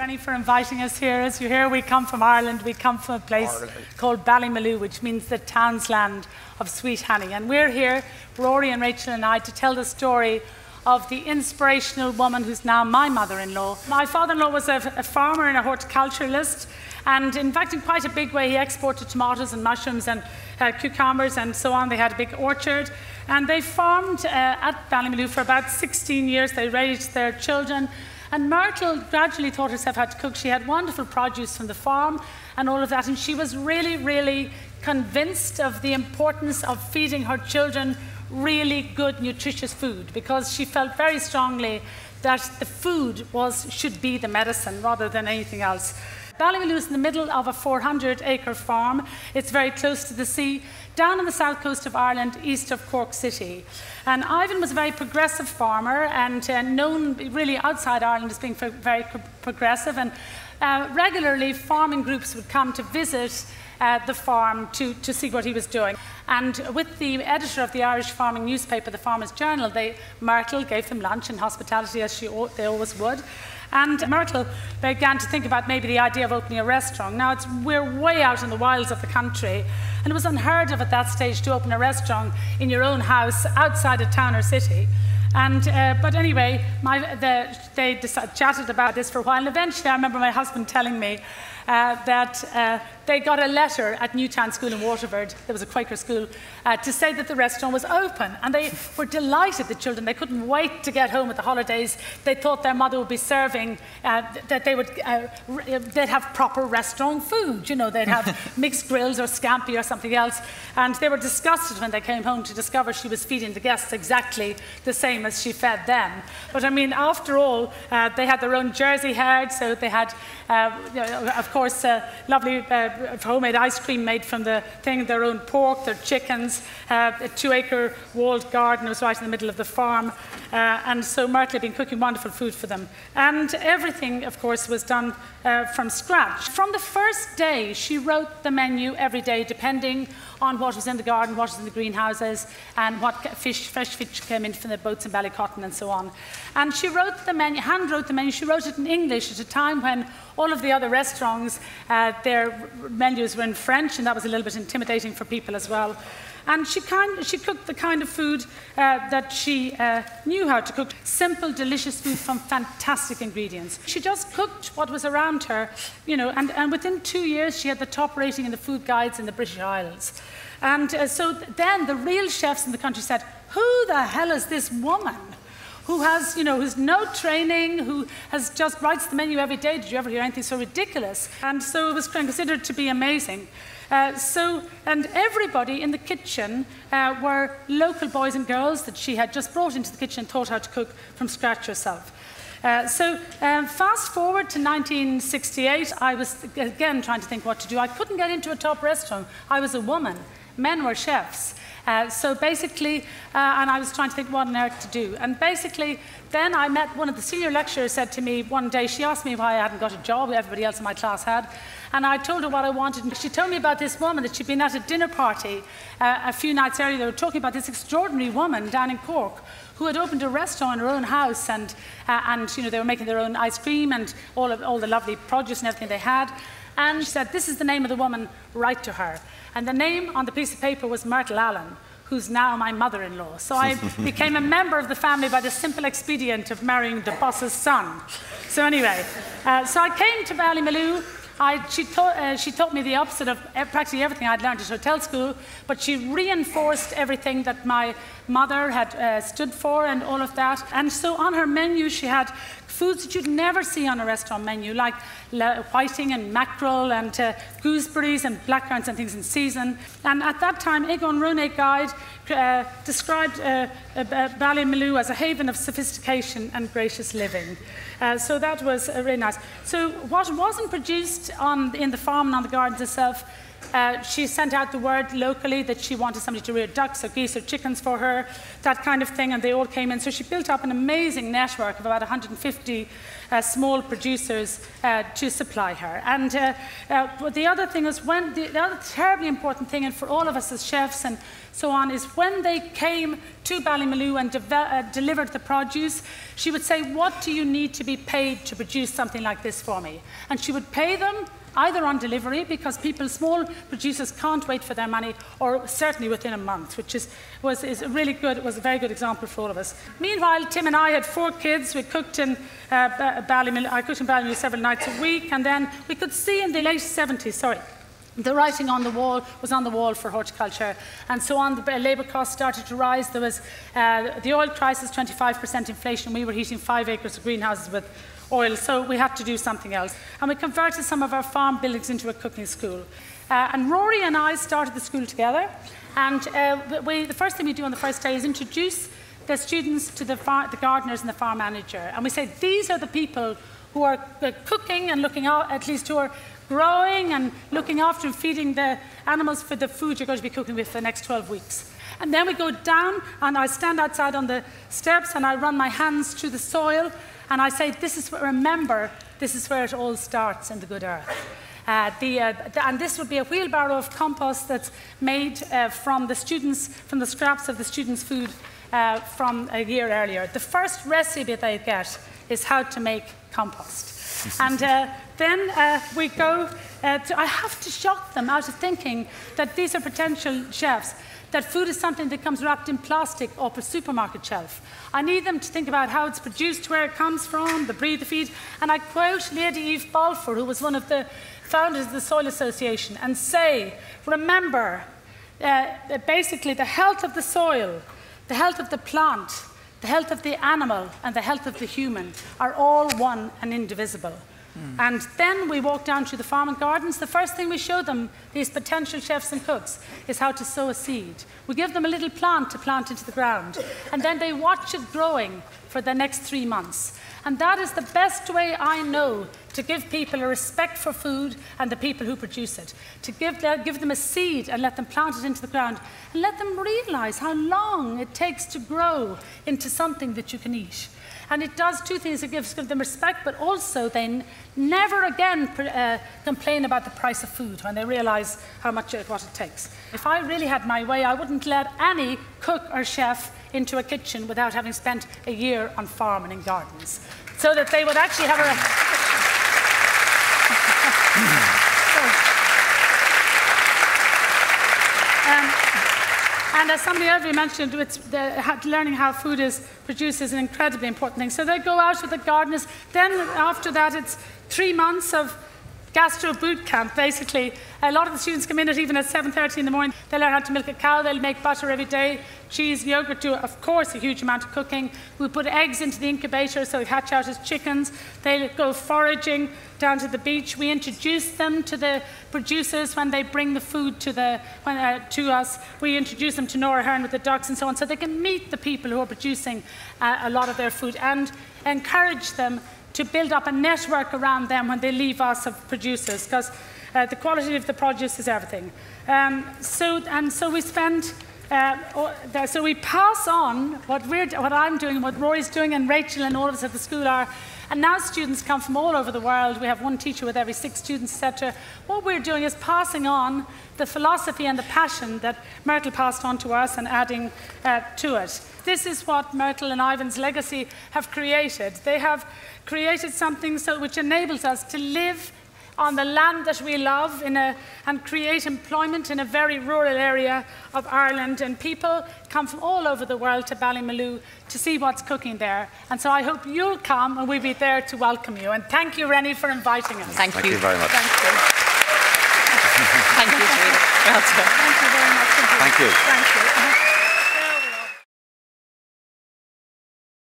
Granny, for inviting us here. As you hear, we come from Ireland. We come from a place called Ballymaloe, which means the townsland of sweet honey. And we're here, Rory and Rachel and I, to tell the story of the inspirational woman who's now my mother-in-law. My father-in-law was a farmer and a horticulturalist, and in fact, in quite a big way, he exported tomatoes and mushrooms and cucumbers and so on. They had a big orchard, and they farmed at Ballymaloe for about 16 years. They raised their children, and Myrtle gradually taught herself how to cook. She had wonderful produce from the farm and all of that, and she was really, really convinced of the importance of feeding her children really good, nutritious food, because she felt very strongly that the food should be the medicine rather than anything else. Ballymaloe is in the middle of a 400-acre farm. It's very close to the sea, down on the south coast of Ireland, east of Cork City. And Ivan was a very progressive farmer and known really outside Ireland as being very progressive. And regularly, farming groups would come to visit the farm to see what he was doing. And with the editor of the Irish farming newspaper, the Farmers' Journal, Myrtle gave them lunch and hospitality, as they always would. And Myrtle began to think about maybe the idea of opening a restaurant. Now, we're way out in the wilds of the country, and it was unheard of at that stage to open a restaurant in your own house outside a town or city. And, but anyway, they chatted about this for a while, and eventually I remember my husband telling me that they got a letter at Newtown School in Waterford, there was a Quaker school, to say that the restaurant was open. And they were delighted, the children. They couldn't wait to get home at the holidays. They thought their mother would be serving, that they'd have proper restaurant food. You know, they'd have mixed grills or scampi or something else. And they were disgusted when they came home to discover she was feeding the guests exactly the same as she fed them. But I mean, after all, they had their own Jersey herd, so they had, of course, lovely homemade ice cream made from the thing, their own pork, their chickens, a 2-acre walled garden was right in the middle of the farm. And so Myrtle had been cooking wonderful food for them. And everything, of course, was done from scratch. From the first day, she wrote the menu every day, depending on what was in the garden, what was in the greenhouses, and what fresh fish came in from the boats in Ballycotton and so on. And she wrote the menu, hand wrote the menu. She wrote it in English at a time when all of the other restaurants, their menus were in French, and that was a little bit intimidating for people as well. And she cooked the kind of food that she knew how to cook. Simple, delicious food from fantastic ingredients. She just cooked what was around her, you know, and within 2 years she had the top rating in the food guides in the British Isles. And so then the real chefs in the country said, who the hell is this woman? Who has, you know, who's no training, who has just writes the menu every day. Did you ever hear anything so ridiculous? And so it was considered to be amazing. And everybody in the kitchen were local boys and girls that she had just brought into the kitchen and taught how to cook from scratch herself. Fast forward to 1968, I was again trying to think what to do. I couldn't get into a top restaurant. I was a woman. Men were chefs. So basically, and I was trying to think what on earth to do. And basically, then I met one of the senior lecturers said to me one day, she asked me why I hadn't got a job, everybody else in my class had. And I told her what I wanted. And she told me about this woman that she'd been at a dinner party a few nights earlier. They were talking about this extraordinary woman down in Cork who had opened a restaurant in her own house, and you know, they were making their own ice cream and all the lovely produce and everything they had. And she said, this is the name of the woman, write to her. And the name on the piece of paper was Myrtle Allen, who's now my mother-in-law. So I became a member of the family by the simple expedient of marrying the boss's son. So anyway, so I came to Ballymaloe. She taught me the opposite of practically everything I'd learned at hotel school, but she reinforced everything that my mother had stood for and all of that. And so on her menu, she had foods that you'd never see on a restaurant menu, like whiting and mackerel and gooseberries and blackcurrants and things in season. And at that time, Egon Ronay Guide described Ballymaloe as a haven of sophistication and gracious living. So that was really nice. So what wasn't produced in the farm and on the gardens itself She sent out the word locally that she wanted somebody to rear ducks or geese or chickens for her, that kind of thing, and they all came in. So she built up an amazing network of about 150 small producers to supply her. And the other thing is, when the other terribly important thing, and for all of us as chefs and so on, is when they came to Ballymaloe and delivered the produce, she would say, what do you need to be paid to produce something like this for me? And she would pay them either on delivery, because people, small producers, can't wait for their money, or certainly within a month, which is really good. It was a very good example for all of us. Meanwhile, Tim and I had 4 kids. We cooked in Ballymaloe. I cooked in Ballymaloe several nights a week, and then we could see in the late 70s, the writing on the wall was on the wall for horticulture, and so on. The labour costs started to rise. There was the oil crisis, 25% inflation. We were heating 5 acres of greenhouses with oil, so we had to do something else. And we converted some of our farm buildings into a cooking school. And Rory and I started the school together. And the first thing we do on the first day is introduce the students to the gardeners and the farm manager. And we say, these are the people who are cooking and looking out, at least who are growing and looking after and feeding the animals for the food you're going to be cooking with for the next 12 weeks. And then we go down, and I stand outside on the steps, and I run my hands through the soil, and I say, this is where, remember, this is where it all starts in the good earth. And this would be a wheelbarrow of compost that's made from the scraps of the students' food from a year earlier. The first recipe they get is how to make compost. And then we go, I have to shock them out of thinking that these are potential chefs, that food is something that comes wrapped in plastic off a supermarket shelf. I need them to think about how it's produced, where it comes from, the breed, the feed. And I quote Lady Eve Balfour, who was one of the founders of the Soil Association, and say, remember, basically the health of the soil, the health of the plant, the health of the animal, and the health of the human are all one and indivisible. And then we walk down to the farm and gardens. The first thing we show them, these potential chefs and cooks, is how to sow a seed. We give them a little plant to plant into the ground, and then they watch it growing for the next 3 months. And that is the best way I know to give people a respect for food and the people who produce it, to give them a seed and let them plant it into the ground, and let them realize how long it takes to grow into something that you can eat. And it does two things. It gives them respect, but also they never again complain about the price of food when they realize how much what it takes. If I really had my way, I wouldn't let any cook or chef into a kitchen without having spent a year on farm and in gardens, so that they would actually have a... And as somebody already mentioned, learning how food is produced is an incredibly important thing. So they go out with the gardeners. Then after that, it's 3 months of gastro boot camp, basically. A lot of the students come in even at 7:30 in the morning. They learn how to milk a cow. They'll make butter every day, cheese, yogurt, do, of course, a huge amount of cooking. We put eggs into the incubator, so they hatch out as chickens. They go foraging down to the beach. We introduce them to the producers when they bring the food to us. We introduce them to Nora Hearn with the ducks and so on, so they can meet the people who are producing a lot of their food and encourage them to build up a network around them when they leave us of producers, because the quality of the produce is everything. So we pass on what I'm doing, what Rory's doing, and Rachel and all of us at the school are. And now students come from all over the world. We have one teacher with every 6 students, etc. What we're doing is passing on the philosophy and the passion that Myrtle passed on to us and adding to it. This is what Myrtle and Ivan's legacy have created. They have created something which enables us to live on the land that we love and create employment in a very rural area of Ireland. And people come from all over the world to Ballymaloe to see what's cooking there. And so I hope you'll come, and we'll be there to welcome you. And thank you, Rennie, for inviting us. Thank you very much. Thank you. Thank you, Julie. Well done. Thank you very much. Thank you.